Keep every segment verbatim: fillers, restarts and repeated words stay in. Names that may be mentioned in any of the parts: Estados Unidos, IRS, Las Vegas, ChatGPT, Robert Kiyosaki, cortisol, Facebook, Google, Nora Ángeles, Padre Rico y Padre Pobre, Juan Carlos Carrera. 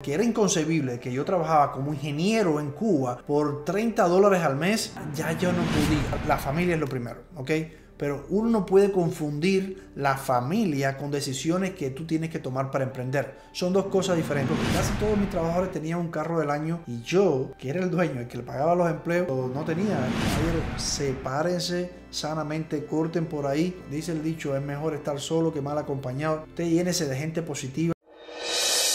que era inconcebible que yo trabajaba como ingeniero en Cuba por treinta dólares al mes, ya yo no podía. La familia es lo primero, ¿ok? Pero uno no puede confundir la familia con decisiones que tú tienes que tomar para emprender. Son dos cosas diferentes. Casi todos mis trabajadores tenían un carro del año y yo, que era el dueño, el que le pagaba los empleos, no tenía. Sepárense sanamente, corten por ahí. Dice el dicho, es mejor estar solo que mal acompañado. Usted llénese de gente positiva.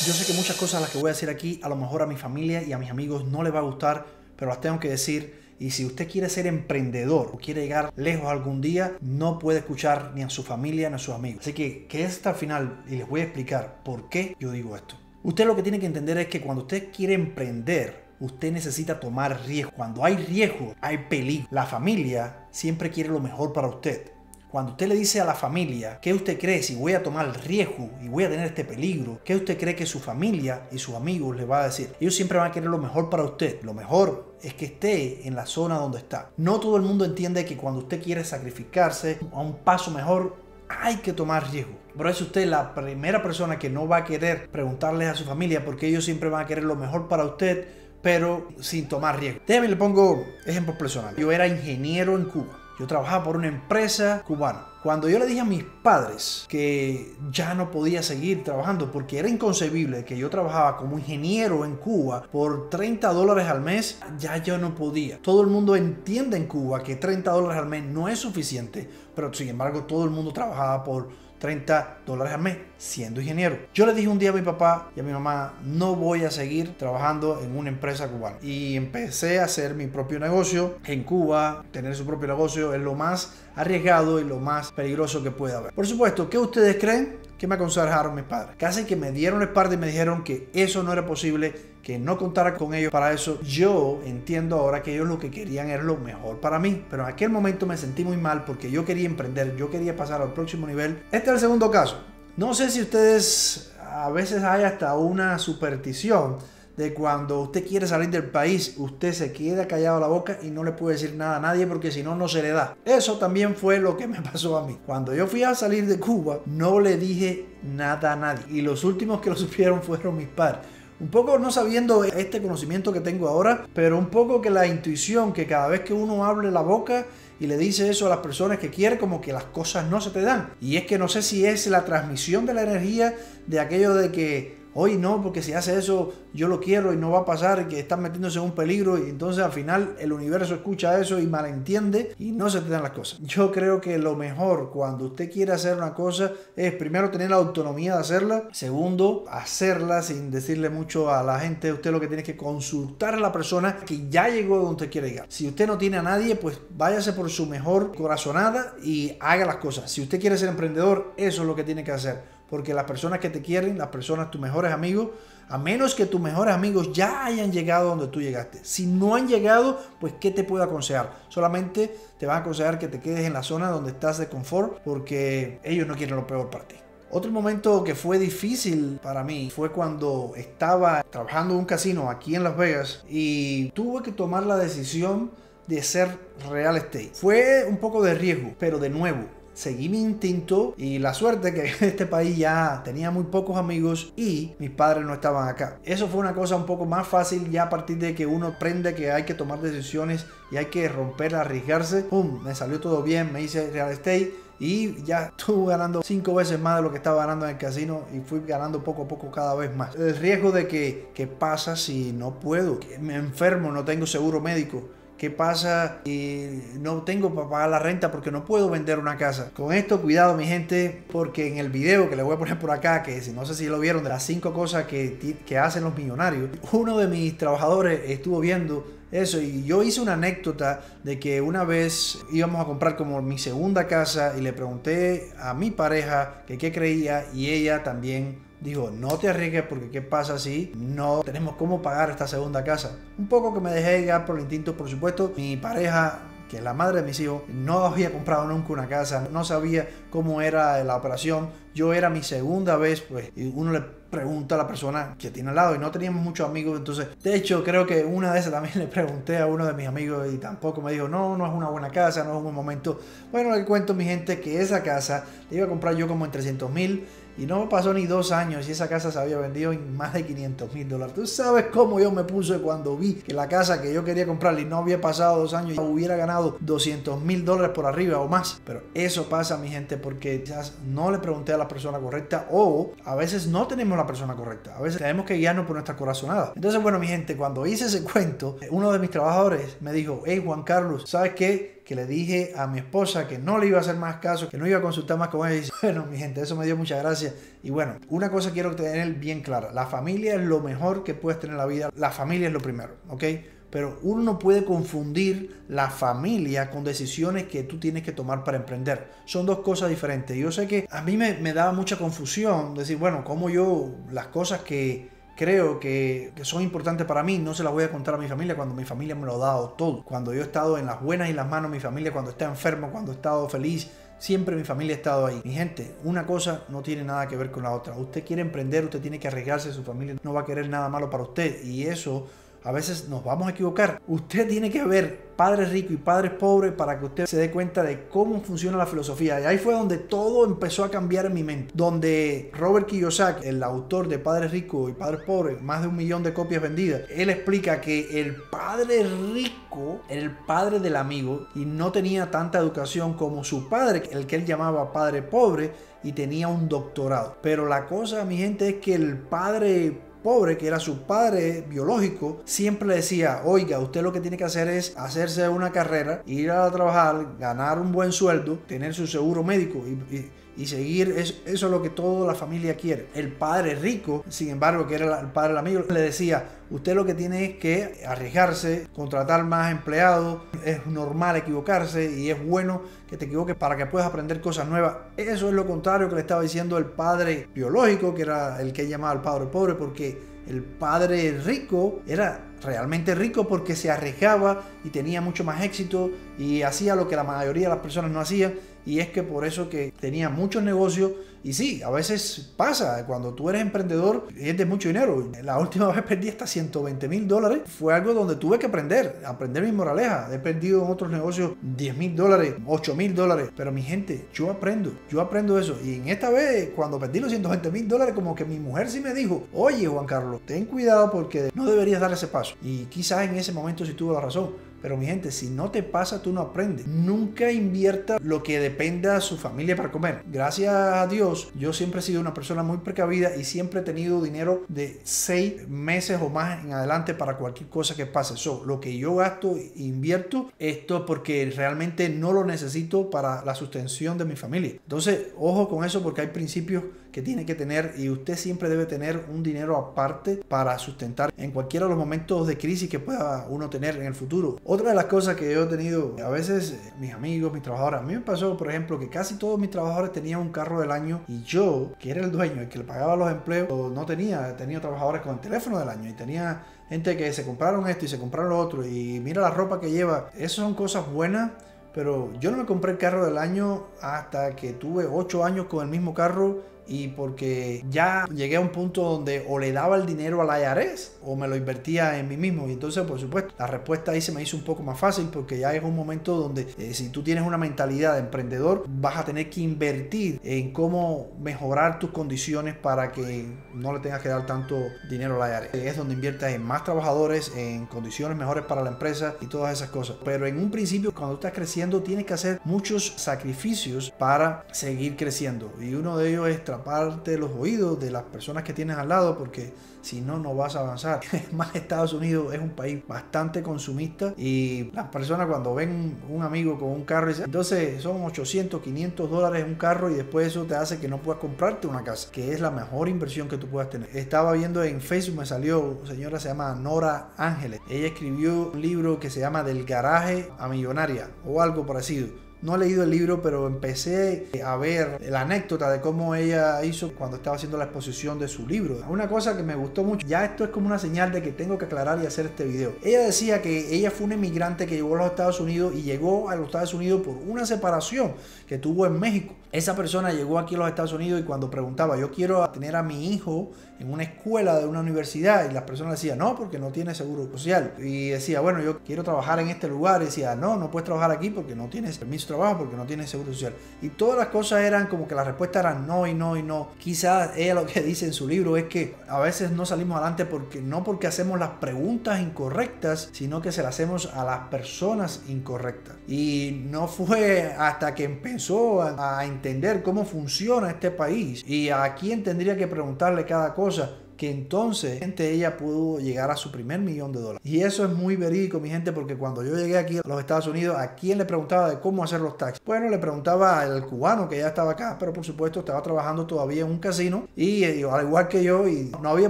Yo sé que muchas cosas las que voy a decir aquí, a lo mejor a mi familia y a mis amigos no les va a gustar, pero las tengo que decir. Y si usted quiere ser emprendedor o quiere llegar lejos algún día, no puede escuchar ni a su familia ni a sus amigos. Así que quédese hasta el final y les voy a explicar por qué yo digo esto. Usted lo que tiene que entender es que cuando usted quiere emprender, usted necesita tomar riesgo. Cuando hay riesgo, hay peligro. La familia siempre quiere lo mejor para usted. Cuando usted le dice a la familia, ¿qué usted cree si voy a tomar riesgo y voy a tener este peligro? ¿Qué usted cree que su familia y sus amigos le va a decir? Ellos siempre van a querer lo mejor para usted. Lo mejor es que esté en la zona donde está. No todo el mundo entiende que cuando usted quiere sacrificarse a un paso mejor, hay que tomar riesgo. Por eso usted es la primera persona que no va a querer preguntarles a su familia, porque ellos siempre van a querer lo mejor para usted, pero sin tomar riesgo. Déjame le pongo ejemplos personales. Yo era ingeniero en Cuba. Yo trabajaba por una empresa cubana. Cuando yo le dije a mis padres que ya no podía seguir trabajando porque era inconcebible que yo trabajaba como ingeniero en Cuba por treinta dólares al mes, ya yo no podía. Todo el mundo entiende en Cuba que treinta dólares al mes no es suficiente, pero sin embargo todo el mundo trabajaba por treinta dólares al mes siendo ingeniero. Yo le dije un día a mi papá y a mi mamá, no voy a seguir trabajando en una empresa cubana. Y empecé a hacer mi propio negocio en Cuba. Tener su propio negocio es lo más arriesgado y lo más peligroso que puede haber. Por supuesto, ¿qué ustedes creen que me aconsejaron mis padres? Casi que me dieron la espalda y me dijeron que eso no era posible, que no contara con ellos para eso. Yo entiendo ahora que ellos lo que querían era lo mejor para mí, pero en aquel momento me sentí muy mal porque yo quería emprender, yo quería pasar al próximo nivel. Este es el segundo caso. No sé si ustedes, a veces hay hasta una superstición de cuando usted quiere salir del país, usted se queda callado la boca y no le puede decir nada a nadie porque si no, no se le da. Eso también fue lo que me pasó a mí. Cuando yo fui a salir de Cuba, no le dije nada a nadie. Y los últimos que lo supieron fueron mis padres. Un poco no sabiendo este conocimiento que tengo ahora, pero un poco que la intuición que cada vez que uno abre la boca y le dice eso a las personas que quiere, como que las cosas no se te dan. Y es que no sé si es la transmisión de la energía de aquello de que hoy no, porque si hace eso, yo lo quiero y no va a pasar, que están metiéndose en un peligro y entonces al final el universo escucha eso y malentiende y no se te dan las cosas. Yo creo que lo mejor cuando usted quiere hacer una cosa es primero tener la autonomía de hacerla, segundo, hacerla sin decirle mucho a la gente. Usted lo que tiene es que consultar a la persona que ya llegó donde usted quiere llegar. Si usted no tiene a nadie, pues váyase por su mejor corazonada y haga las cosas. Si usted quiere ser emprendedor, eso es lo que tiene que hacer. Porque las personas que te quieren, las personas, tus mejores amigos, a menos que tus mejores amigos ya hayan llegado donde tú llegaste. Si no han llegado, pues ¿qué te puedo aconsejar? Solamente te van a aconsejar que te quedes en la zona donde estás de confort porque ellos no quieren lo peor para ti. Otro momento que fue difícil para mí fue cuando estaba trabajando en un casino aquí en Las Vegas y tuve que tomar la decisión de ser real estate. Fue un poco de riesgo, pero de nuevo, seguí mi instinto y la suerte que en este país ya tenía muy pocos amigos y mis padres no estaban acá. Eso fue una cosa un poco más fácil ya a partir de que uno aprende que hay que tomar decisiones y hay que romper, arriesgarse. ¡Pum! Me salió todo bien, me hice real estate y ya estuve ganando cinco veces más de lo que estaba ganando en el casino y fui ganando poco a poco cada vez más. El riesgo de que, ¿qué pasa si no puedo? Que me enfermo, no tengo seguro médico. ¿Qué pasa? Y no tengo para pagar la renta porque no puedo vender una casa. Con esto, cuidado, mi gente, porque en el video que les voy a poner por acá, que no sé si lo vieron, de las cinco cosas que, que hacen los millonarios, uno de mis trabajadores estuvo viendo eso y yo hice una anécdota de que una vez íbamos a comprar como mi segunda casa y le pregunté a mi pareja que qué creía y ella también dijo, no te arriesgues porque qué pasa si no tenemos cómo pagar esta segunda casa. Un poco que me dejé llegar por el instinto, por supuesto. Mi pareja, que es la madre de mis hijos, no había comprado nunca una casa, no sabía cómo era la operación. Yo era mi segunda vez, pues, y uno le pregunta a la persona que tiene al lado y no teníamos muchos amigos. Entonces, de hecho, creo que una de esas también le pregunté a uno de mis amigos y tampoco me dijo, no, no es una buena casa, no es un buen momento. Bueno, le cuento a mi gente que esa casa la iba a comprar yo como en trescientos mil Y no pasó ni dos años y esa casa se había vendido en más de quinientos mil dólares. Tú sabes cómo yo me puse cuando vi que la casa que yo quería comprar y no había pasado dos años y hubiera ganado doscientos mil dólares por arriba o más. Pero eso pasa, mi gente, porque quizás no le pregunté a la persona correcta, o a veces no tenemos la persona correcta. A veces tenemos que guiarnos por nuestra corazonada. Entonces, bueno, mi gente, cuando hice ese cuento, uno de mis trabajadores me dijo: hey, Juan Carlos, ¿sabes qué? Que le dije a mi esposa que no le iba a hacer más caso, que no iba a consultar más con ella. Y bueno, mi gente, eso me dio muchas gracias. Y bueno, una cosa quiero tener bien clara: la familia es lo mejor que puedes tener en la vida. La familia es lo primero, ¿ok? Pero uno no puede confundir la familia con decisiones que tú tienes que tomar para emprender. Son dos cosas diferentes. Yo sé que a mí me, me daba mucha confusión decir, bueno, ¿cómo yo las cosas que creo que, que son importantes para mí no se las voy a contar a mi familia cuando mi familia me lo ha dado todo? Cuando yo he estado en las buenas y las manos de mi familia, cuando está enfermo, cuando he estado feliz, siempre mi familia ha estado ahí. Mi gente, una cosa no tiene nada que ver con la otra. Usted quiere emprender, usted tiene que arriesgarse, su familia no va a querer nada malo para usted. Y eso a veces nos vamos a equivocar. Usted tiene que ver Padre Rico y Padre Pobre para que usted se dé cuenta de cómo funciona la filosofía. Y ahí fue donde todo empezó a cambiar en mi mente. Donde Robert Kiyosaki, el autor de Padre Rico y Padre Pobre, más de un millón de copias vendidas, él explica que el padre rico era el padre del amigo y no tenía tanta educación como su padre, el que él llamaba Padre Pobre, y tenía un doctorado. Pero la cosa, mi gente, es que el Padre Pobre, que era su padre biológico, siempre le decía: oiga, usted lo que tiene que hacer es hacerse una carrera, ir a trabajar, ganar un buen sueldo, tener su seguro médico y, y, y seguir eso, eso es lo que toda la familia quiere. El padre rico, sin embargo, que era el padre del amigo, le decía: usted lo que tiene es que arriesgarse, contratar más empleados, es normal equivocarse y es bueno que te equivoques para que puedas aprender cosas nuevas. Eso es lo contrario que le estaba diciendo el padre biológico, que era el que llamaba el padre pobre, porque el padre rico era realmente rico porque se arriesgaba y tenía mucho más éxito y hacía lo que la mayoría de las personas no hacían. Y es que por eso que tenía muchos negocios. Y sí, a veces pasa, cuando tú eres emprendedor, pierdes mucho dinero. La última vez perdí hasta ciento veinte mil dólares. Fue algo donde tuve que aprender, aprender mi moraleja. He perdido en otros negocios diez mil dólares, ocho mil dólares. Pero mi gente, yo aprendo, yo aprendo eso. Y en esta vez, cuando perdí los ciento veinte mil dólares, como que mi mujer sí me dijo: oye, Juan Carlos, ten cuidado porque no deberías dar ese paso. Y quizás en ese momento sí tuvo la razón. Pero mi gente, si no te pasa, tú no aprendes. Nunca invierta lo que dependa de su familia para comer. Gracias a Dios, yo siempre he sido una persona muy precavida y siempre he tenido dinero de seis meses o más en adelante para cualquier cosa que pase. So, lo que yo gasto e invierto, esto es porque realmente no lo necesito para la sustentación de mi familia. Entonces, ojo con eso, porque hay principios que tiene que tener y usted siempre debe tener un dinero aparte para sustentar en cualquiera de los momentos de crisis que pueda uno tener en el futuro. Otra de las cosas que yo he tenido, a veces mis amigos, mis trabajadores, a mí me pasó, por ejemplo, que casi todos mis trabajadores tenían un carro del año y yo, que era el dueño, el que le pagaba los empleos, no tenía. Tenía trabajadores con el teléfono del año y tenía gente que se compraron esto y se compraron lo otro y mira la ropa que lleva. Esas son cosas buenas. Pero yo no me compré el carro del año hasta que tuve ocho años con el mismo carro, y porque ya llegué a un punto donde o le daba el dinero al I R S o me lo invertía en mí mismo. Y entonces, por supuesto, la respuesta ahí se me hizo un poco más fácil, porque ya es un momento donde eh, si tú tienes una mentalidad de emprendedor, vas a tener que invertir en cómo mejorar tus condiciones para que no le tengas que dar tanto dinero al I R S. Es donde inviertas en más trabajadores, en condiciones mejores para la empresa y todas esas cosas. Pero en un principio, cuando estás creciendo, tienes que hacer muchos sacrificios para seguir creciendo, y uno de ellos es parte de los oídos de las personas que tienes al lado, porque si no, no vas a avanzar. Es más, Estados Unidos es un país bastante consumista y las personas, cuando ven un amigo con un carro, entonces son ochocientos, quinientos dólares un carro, y después eso te hace que no puedas comprarte una casa, que es la mejor inversión que tú puedas tener. Estaba viendo en Facebook, me salió señora, se llama Nora Ángeles. Ella escribió un libro que se llama Del Garaje a Millonaria o algo parecido. No he leído el libro, pero empecé a ver la anécdota de cómo ella hizo cuando estaba haciendo la exposición de su libro. Una cosa que me gustó mucho, ya esto es como una señal de que tengo que aclarar y hacer este video. Ella decía que ella fue una inmigrante que llegó a los Estados Unidos, y llegó a los Estados Unidos por una separación que tuvo en México. Esa persona llegó aquí a los Estados Unidos, y cuando preguntaba: yo quiero tener a mi hijo en una escuela de una universidad, y las personas decían: no, porque no tiene seguro social. Y decía: bueno, yo quiero trabajar en este lugar. Y decía: no, no puedes trabajar aquí porque no tienes permiso trabajo porque no tiene seguro social. Y todas las cosas eran como que las respuestas eran no y no y no. Quizás ella lo que dice en su libro es que a veces no salimos adelante porque no porque hacemos las preguntas incorrectas, sino que se las hacemos a las personas incorrectas. Y no fue hasta que empezó a, a entender cómo funciona este país y a quién tendría que preguntarle cada cosa, que entonces ella pudo llegar a su primer millón de dólares. Y eso es muy verídico, mi gente, porque cuando yo llegué aquí a los Estados Unidos, ¿a quién le preguntaba de cómo hacer los taxis? Bueno, le preguntaba al cubano que ya estaba acá, pero por supuesto estaba trabajando todavía en un casino y al igual que yo, y no había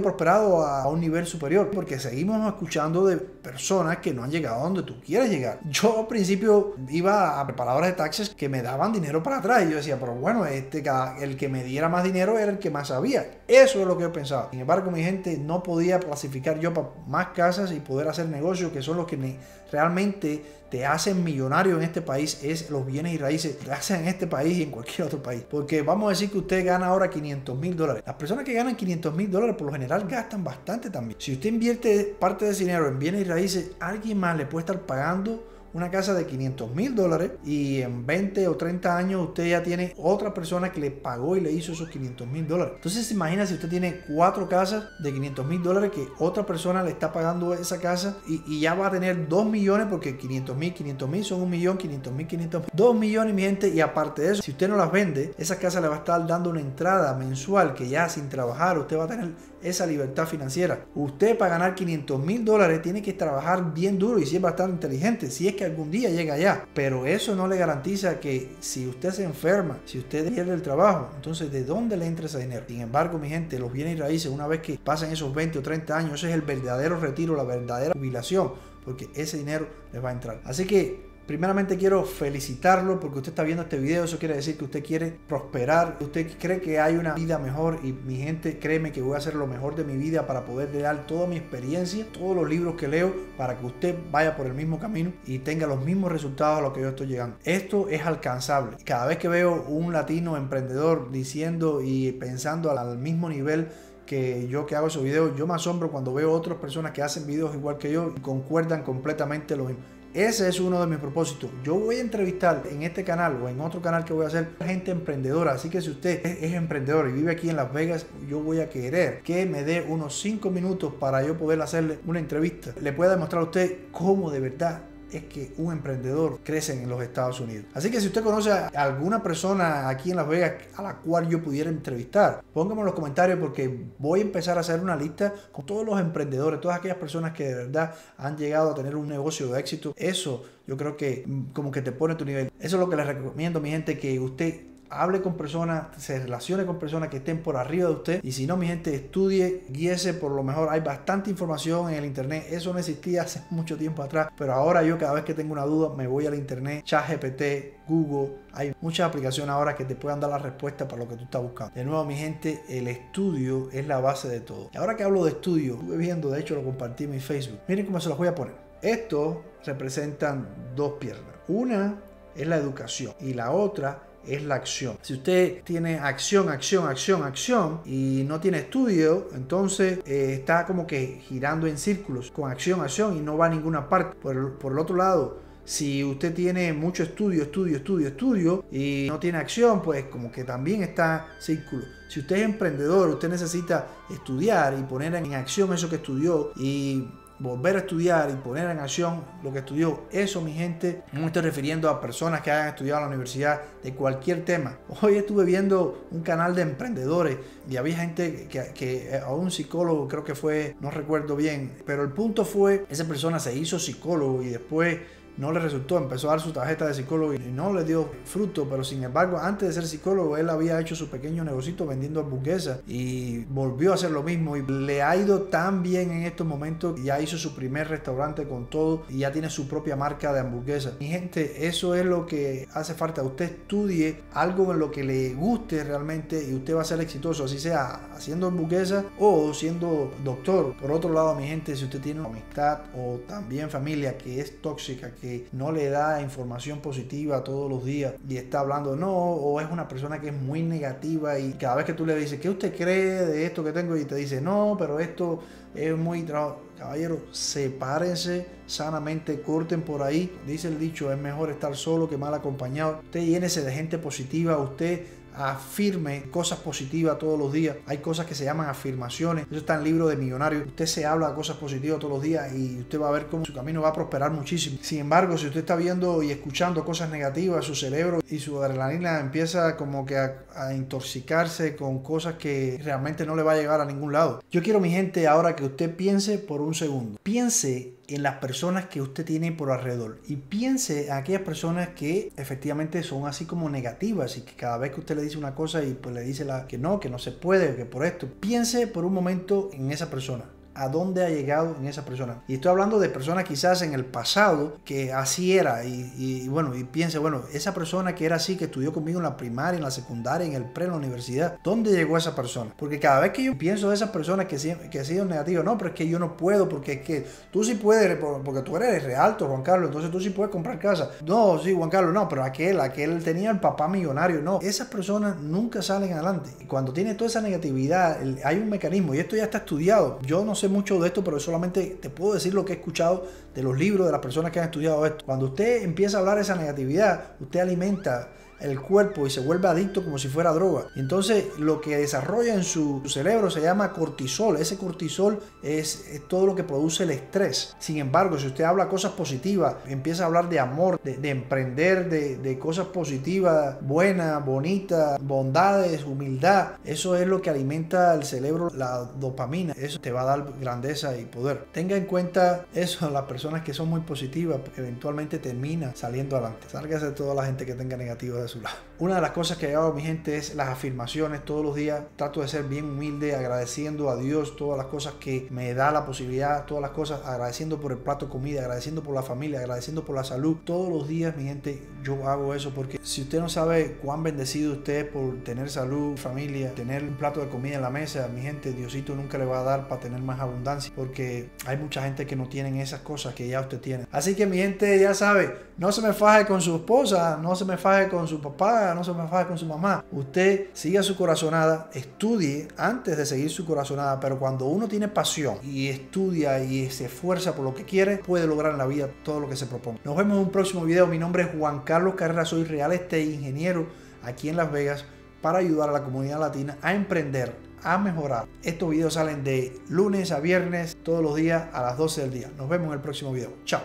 prosperado a un nivel superior, porque seguimos escuchando de personas que no han llegado a donde tú quieres llegar. Yo al principio iba a preparadores de taxis que me daban dinero para atrás y yo decía, pero bueno, este, el que me diera más dinero era el que más sabía. Eso es lo que yo pensaba. Sin embargo, mi gente, no podía clasificar yo para más casas y poder hacer negocios, que son los que realmente te hacen millonario en este país, es los bienes y raíces que hacen en este país y en cualquier otro país. Porque vamos a decir que usted gana ahora quinientos mil dólares. Las personas que ganan quinientos mil dólares por lo general gastan bastante también. Si usted invierte parte de ese dinero en bienes y raíces, alguien más le puede estar pagando una casa de quinientos mil dólares y en veinte o treinta años usted ya tiene otra persona que le pagó y le hizo esos quinientos mil dólares. Entonces se imagina si usted tiene cuatro casas de quinientos mil dólares que otra persona le está pagando esa casa y, y ya va a tener dos millones, porque quinientos mil, quinientos mil son un millón, quinientos mil, quinientos mil, dos millones, mi gente. Y aparte de eso, si usted no las vende, esa casa le va a estar dando una entrada mensual que ya sin trabajar usted va a tener esa libertad financiera. Usted para ganar quinientos mil dólares tiene que trabajar bien duro y siempre estar inteligente, si es que algún día llega allá, pero eso no le garantiza que si usted se enferma, si usted pierde el trabajo, entonces ¿de dónde le entra ese dinero? Sin embargo, mi gente, los bienes y raíces, una vez que pasan esos veinte o treinta años, ese es el verdadero retiro, la verdadera jubilación, porque ese dinero les va a entrar. Así que primeramente quiero felicitarlo porque usted está viendo este video. Eso quiere decir que usted quiere prosperar, usted cree que hay una vida mejor. Y mi gente, créeme que voy a hacer lo mejor de mi vida para poder dar toda mi experiencia, todos los libros que leo, para que usted vaya por el mismo camino y tenga los mismos resultados a los que yo estoy llegando. Esto es alcanzable. Cada vez que veo un latino emprendedor diciendo y pensando al mismo nivel que yo que hago esos videos, yo me asombro cuando veo otras personas que hacen videos igual que yo y concuerdan completamente lo mismo. Ese es uno de mis propósitos. Yo voy a entrevistar en este canal o en otro canal que voy a hacer gente emprendedora. Así que si usted es, es emprendedor y vive aquí en Las Vegas, yo voy a querer que me dé unos cinco minutos para yo poder hacerle una entrevista. Le pueda demostrar a usted cómo de verdad es que un emprendedor crece en los Estados Unidos. Así que si usted conoce a alguna persona aquí en Las Vegas a la cual yo pudiera entrevistar, póngame en los comentarios, porque voy a empezar a hacer una lista con todos los emprendedores, todas aquellas personas que de verdad han llegado a tener un negocio de éxito. Eso yo creo que como que te pone a tu nivel. Eso es lo que les recomiendo, mi gente, que usted hable con personas, se relacione con personas que estén por arriba de usted. Y si no, mi gente, estudie, guíese por lo mejor. Hay bastante información en el internet. Eso no existía hace mucho tiempo atrás, pero ahora yo cada vez que tengo una duda me voy al internet, ChatGPT, Google. Hay muchas aplicaciones ahora que te puedan dar la respuesta para lo que tú estás buscando. De nuevo, mi gente, el estudio es la base de todo. Y ahora que hablo de estudio, estuve viendo, de hecho lo compartí en mi Facebook, miren cómo se los voy a poner. Estos representan dos piernas. Una es la educación y la otra es la acción. Si usted tiene acción, acción, acción, acción y no tiene estudio, entonces eh, está como que girando en círculos con acción, acción y no va a ninguna parte. Por, por el otro lado, si usted tiene mucho estudio, estudio, estudio, estudio y no tiene acción, pues como que también está círculo. Si usted es emprendedor, usted necesita estudiar y poner en acción eso que estudió y volver a estudiar y poner en acción lo que estudió. Eso, mi gente, no me estoy refiriendo a personas que hayan estudiado en la universidad de cualquier tema. Hoy estuve viendo un canal de emprendedores y había gente que, que a un psicólogo creo que fue, no recuerdo bien, pero el punto fue, esa persona se hizo psicólogo y después no le resultó, empezó a dar su tarjeta de psicólogo y no le dio fruto, pero sin embargo antes de ser psicólogo él había hecho su pequeño negocito vendiendo hamburguesas y volvió a hacer lo mismo y le ha ido tan bien en estos momentos. Ya hizo su primer restaurante con todo y ya tiene su propia marca de hamburguesas. Mi gente, eso es lo que hace falta. Usted estudie algo en lo que le guste realmente y usted va a ser exitoso, así sea haciendo hamburguesas o siendo doctor. Por otro lado, mi gente, si usted tiene una amistad o también familia que es tóxica, que que no le da información positiva todos los días y está hablando no, o es una persona que es muy negativa y cada vez que tú le dices, ¿qué usted cree de esto que tengo? Y te dice, no, pero esto es muy trabajo. Caballero, sepárense sanamente, corten por ahí. Dice el dicho, es mejor estar solo que mal acompañado. Usted llénese de gente positiva, usted afirme cosas positivas todos los días. Hay cosas que se llaman afirmaciones. Eso está en el libro de Millonarios. Usted se habla de cosas positivas todos los días y usted va a ver cómo su camino va a prosperar muchísimo. Sin embargo, si usted está viendo y escuchando cosas negativas, su cerebro y su adrenalina empieza como que a, a intoxicarse con cosas que realmente no le va a llegar a ningún lado. Yo quiero, mi gente, ahora que usted piense por un segundo. Piense en las personas que usted tiene por alrededor y piense en aquellas personas que efectivamente son así como negativas y que cada vez que usted le dice una cosa y pues le dice la que no, que no se puede, que por esto. Piense por un momento en esa persona. ¿A dónde ha llegado en esa persona? Y estoy hablando de personas quizás en el pasado que así era y, y bueno, y piense, bueno, esa persona que era así, que estudió conmigo en la primaria, en la secundaria, en el pre, en la universidad, ¿dónde llegó esa persona? Porque cada vez que yo pienso de esas personas que, que ha sido negativo, no, pero es que yo no puedo, porque es que tú sí puedes, porque tú eres realto, Juan Carlos, entonces tú sí puedes comprar casa. No, sí, Juan Carlos, no, pero aquel, aquel tenía el papá millonario, no. Esas personas nunca salen adelante. Y cuando tiene toda esa negatividad, el, hay un mecanismo y esto ya está estudiado. Yo no sé mucho de esto, pero solamente te puedo decir lo que he escuchado de los libros de las personas que han estudiado esto. Cuando usted empieza a hablar de esa negatividad, usted alimenta el cuerpo y se vuelve adicto como si fuera droga. Entonces lo que desarrolla en su cerebro se llama cortisol. Ese cortisol es, es todo lo que produce el estrés. Sin embargo, si usted habla cosas positivas, empieza a hablar de amor, de, de emprender, de, de cosas positivas, buenas, bonitas, bondades, humildad, eso es lo que alimenta el cerebro, la dopamina. Eso te va a dar grandeza y poder. Tenga en cuenta eso, las personas que son muy positivas eventualmente terminan saliendo adelante. Sálgase de toda la gente que tenga negativa de su lado. Una de las cosas que hago, mi gente, es las afirmaciones todos los días. Trato de ser bien humilde, agradeciendo a Dios todas las cosas que me da la posibilidad, todas las cosas, agradeciendo por el plato de comida, agradeciendo por la familia, agradeciendo por la salud. Todos los días, mi gente, yo hago eso, porque si usted no sabe cuán bendecido usted es por tener salud, familia, tener un plato de comida en la mesa, mi gente, Diosito nunca le va a dar para tener más abundancia, porque hay mucha gente que no tienen esas cosas que ya usted tiene. Así que, mi gente, ya sabe, no se me faje con su esposa, no se me faje con su su papá, no se me faje con su mamá. Usted siga su corazonada, estudie antes de seguir su corazonada, pero cuando uno tiene pasión y estudia y se esfuerza por lo que quiere, puede lograr en la vida todo lo que se proponga. Nos vemos en un próximo video. Mi nombre es Juan Carlos Carrera, soy real estate ingeniero aquí en Las Vegas para ayudar a la comunidad latina a emprender, a mejorar. Estos videos salen de lunes a viernes, todos los días a las doce del día. Nos vemos en el próximo video. Chao.